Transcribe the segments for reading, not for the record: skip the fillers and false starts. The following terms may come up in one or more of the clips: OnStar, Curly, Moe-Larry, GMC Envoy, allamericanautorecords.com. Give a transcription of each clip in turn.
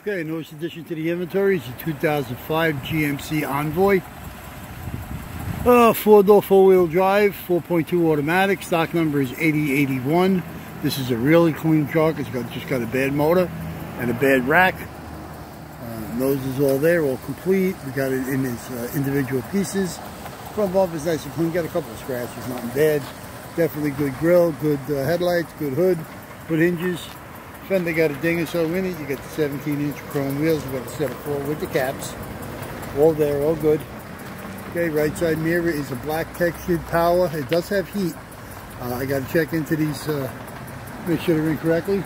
Okay, newest addition to the inventory is the 2005 GMC Envoy. Four-door, four-wheel drive, 4.2 automatic. Stock number is 8081. This is a really clean truck. It's just got a bad motor and a bad rack. Nose is all there, all complete. We got it in its individual pieces. Front bumper is nice and clean. Got a couple of scratches, nothing bad. Definitely good grill, good headlights, good hood, good hinges. Fender got a ding or so in it. You got the 17-inch chrome wheels. You got a set of four with the caps. All there, all good. Okay, right side mirror is a black textured power. It does have heat. I got to check into these, make sure they're in correctly.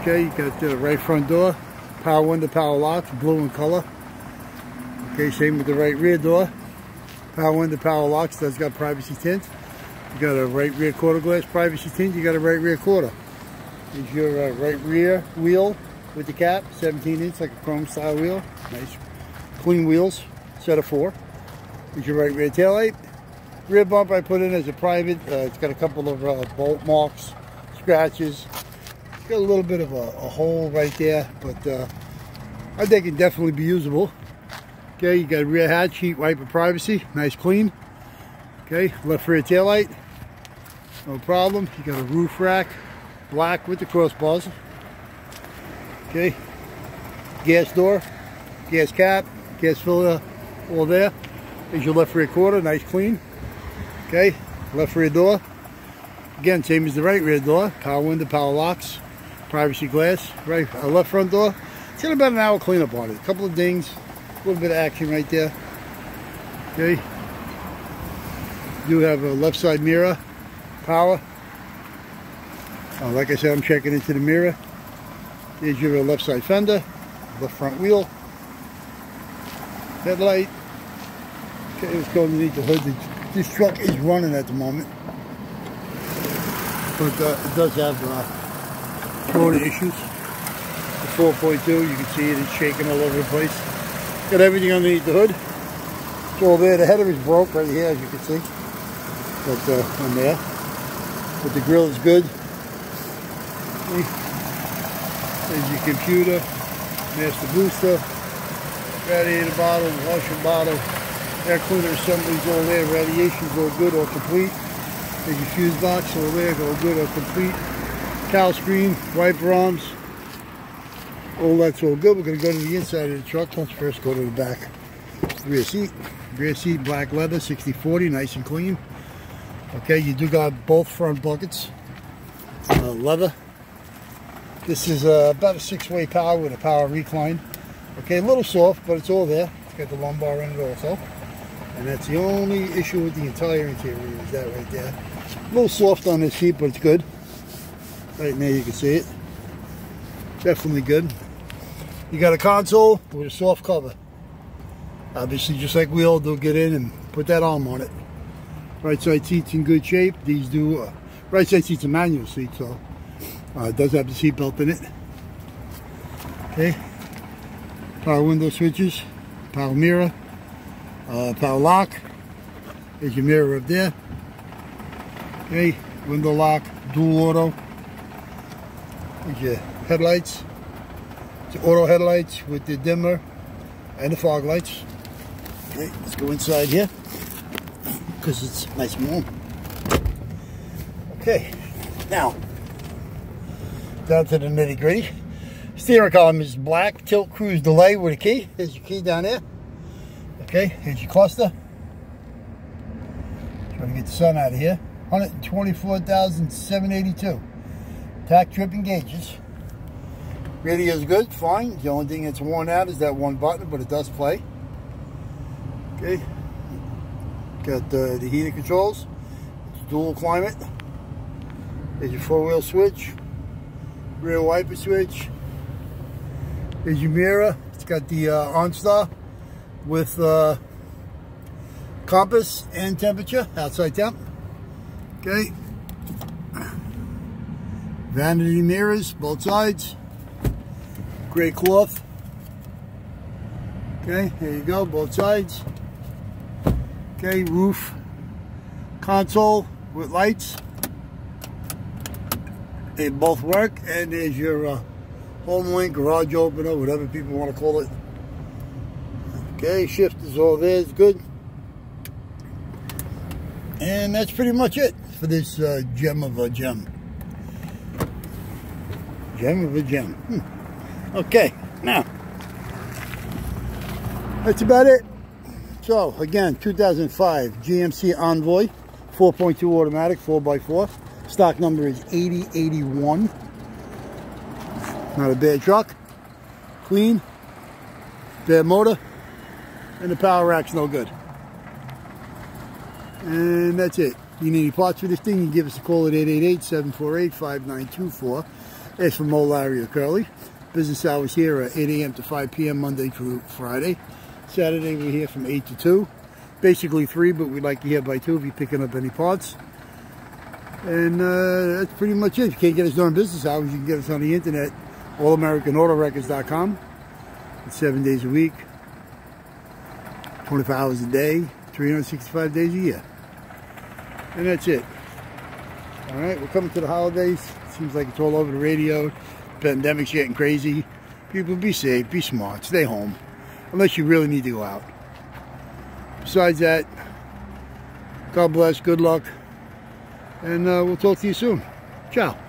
Okay, you got the right front door. Power window, power locks, blue in color. Okay, same with the right rear door. Power window, power locks. Does got privacy tint. You got a right rear quarter glass privacy tint. You got a right rear quarter. Is your right rear wheel with the cap, 17-inch, like a chrome style wheel. Nice, clean wheels, set of four. Is your right rear taillight. Rear bumper I put in as a private. It's got a couple of bolt marks, scratches. It's got a little bit of a hole right there, but I think it can definitely be usable. Okay, you got a rear hatch, heat, wiper, privacy, nice clean. Okay, left rear taillight, no problem. You got a roof rack. Black with the crossbars. Okay. Gas door, gas cap, gas filler, all there. There's your left rear quarter, nice clean. Okay, left rear door. Again, same as the right rear door. Power window, power locks, privacy glass. Right, left front door. It's got about an hour cleanup on it. A couple of dings, a little bit of action right there. Okay. You have a left side mirror, power. Like I said, I'm checking into the mirror. There's your left side fender, left front wheel, headlight. Okay, let's go underneath the hood. This truck is running at the moment, but it does have motor issues. The 4.2, you can see it's shaking all over the place. Got everything underneath the hood. It's all there. The header is broke right here, as you can see, but on there. But the grill is good. There's your computer, master booster, radiator bottle, washer bottle, air cooler assemblies all there, radiations all good or complete. There's your fuse box all there, all good or complete. Cowl screen, wiper arms, all that's all good. We're going to go to the inside of the truck. Let's first go to the back. Rear seat, black leather, 60/40, nice and clean. Okay, you do got both front buckets, leather. This is about a six-way power with a power recline. Okay, a little soft, but it's all there. It's got the lumbar in it also. And that's the only issue with the entire interior is that right there. A little soft on this seat, but it's good. Right in there you can see it. Definitely good. You got a console with a soft cover. Obviously, just like we all do, get in and put that arm on it. Right side seat's in good shape. These do, right side seat's a manual seat, so. It does have the seat belt in it. Okay. Power window switches, power mirror, power lock. There's your mirror up there. Okay. Window lock, dual auto. There's your headlights. It's your auto headlights with the dimmer and the fog lights. Okay. Let's go inside here because it's nice and warm. Okay. Now. Down to the nitty-gritty. Steering column is black, tilt cruise delay with a key. There's your key down there. Okay, here's your cluster. Trying to get the sun out of here. 124,782. Tack trip and gauges. Radio's good, fine. The only thing that's worn out is that one button, but it does play. Okay. Got the heater controls. It's dual climate. There's your four-wheel switch. Rear wiper switch. There's your mirror. It's got the OnStar with compass and temperature, outside temp. Okay. Vanity mirrors, both sides. Gray cloth. Okay, there you go, both sides. Okay, roof console with lights. They both work, and there's your home link, garage opener, whatever people want to call it. Okay, shift is all there, it's good. And that's pretty much it for this gem of a gem. Gem of a gem. Okay, now, that's about it. So, again, 2005 GMC Envoy, 4.2 automatic, 4x4. Stock number is 8081. Not a bad truck. Clean. Bad motor. And the power rack's no good. And that's it. You need any parts for this thing, you can give us a call at 888-748-5924. Ask for Moe-Larry or Curly. Business hours here are 8 a.m. to 5 p.m. Monday through Friday. Saturday we're here from 8 to 2. Basically 3, but we'd like to hear by 2 if you're picking up any parts. And that's pretty much it. If you can't get us during business hours, you can get us on the internet, allamericanautorecords.com. It's 7 days a week, 24 hours a day, 365 days a year. And that's it. All right, we're coming to the holidays. It seems like it's all over the radio. Pandemic's getting crazy. People, be safe, be smart, stay home. Unless you really need to go out. Besides that, God bless, good luck. And we'll talk to you soon. Ciao.